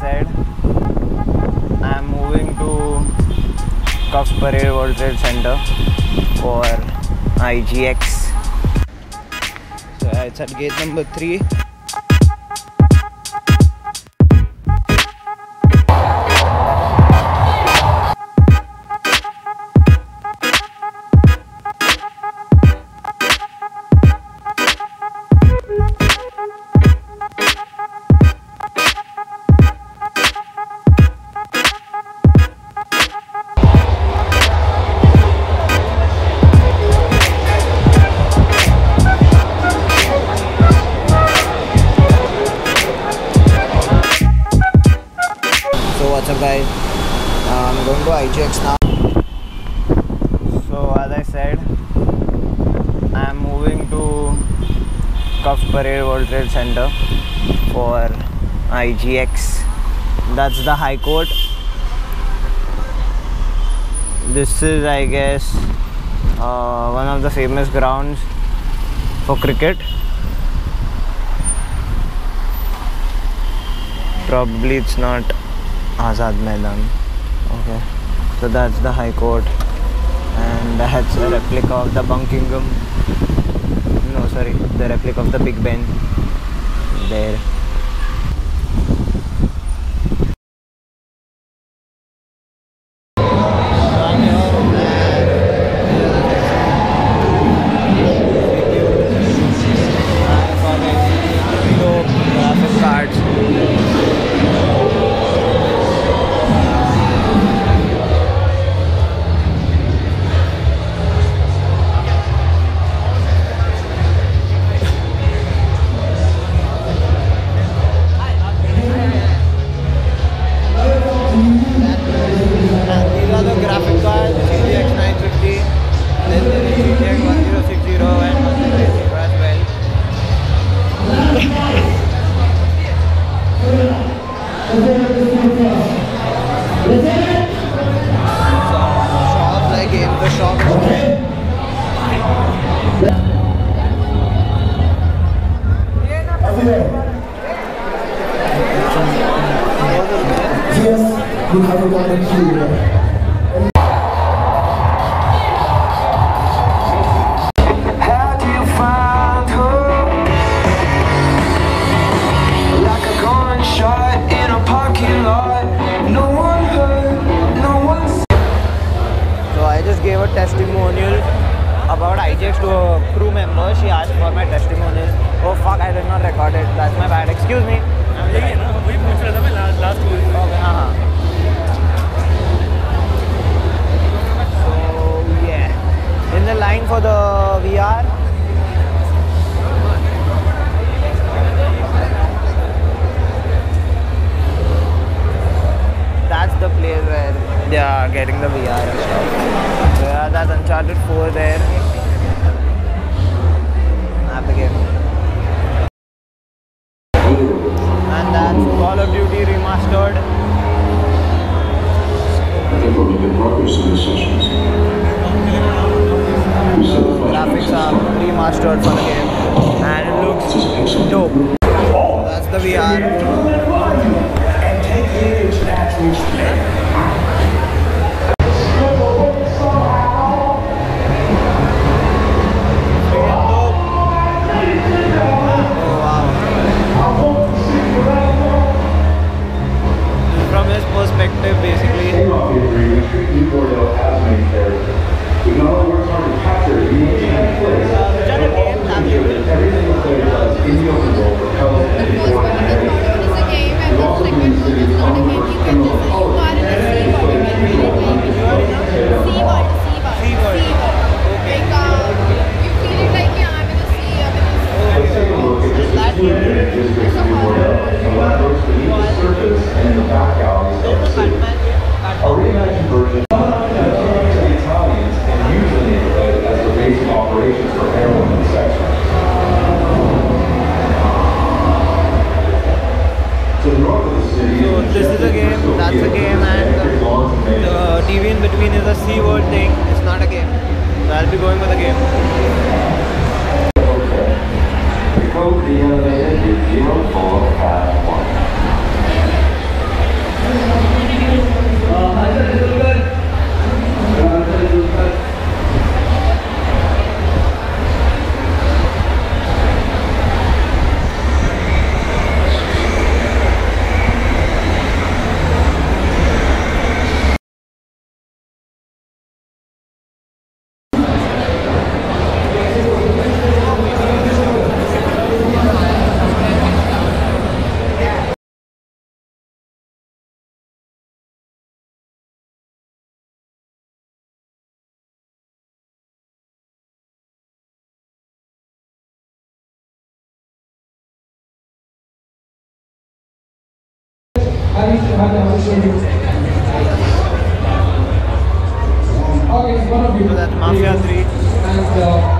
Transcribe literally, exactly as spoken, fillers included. said, I'm moving to Cuffe Parade World Trade Center or I G X. So it's at gate number three. Guys, I'm going to I G X now. So as I said, I'm moving to Cuffe Parade World Trade Center for I G X. That's the High Court. This is, I guess, uh, one of the famous grounds for cricket. Probably it's not Azad Maidan. Okay, so that's the High Court, and that's a replica of the Buckingham. No, sorry, the replica of the Big Ben. There. Getting the V R and stuff. So yeah, that's Uncharted four there. Map again. And that's Call of Duty Remastered. Graphics are remastered for the game. And it looks dope. That's the V R. Perspective basically. Mafia three.